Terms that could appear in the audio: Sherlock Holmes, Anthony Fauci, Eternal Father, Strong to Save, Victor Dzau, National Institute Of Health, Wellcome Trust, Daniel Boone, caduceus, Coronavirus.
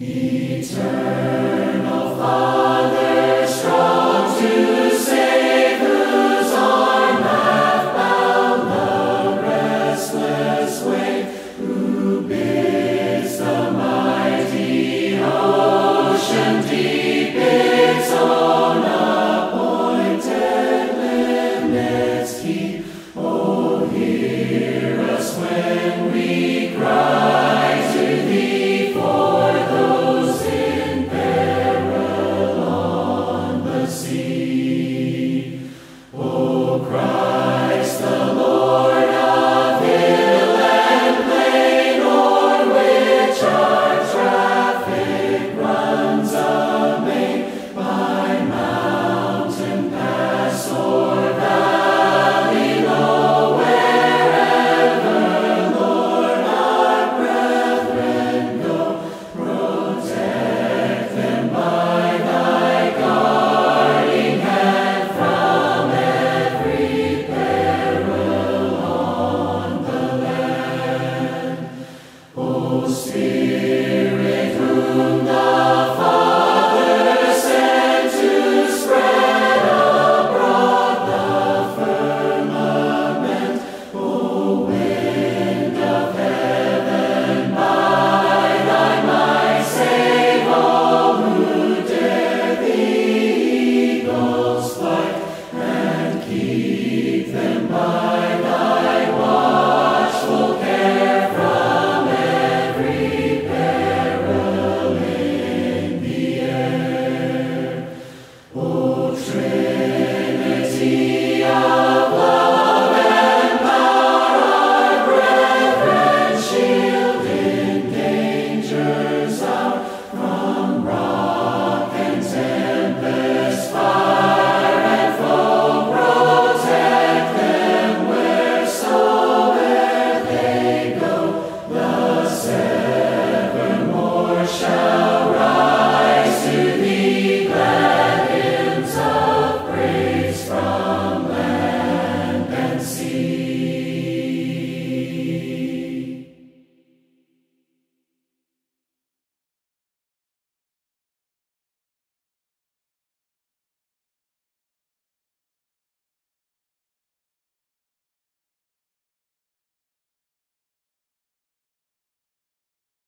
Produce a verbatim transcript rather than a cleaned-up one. Eternal Father.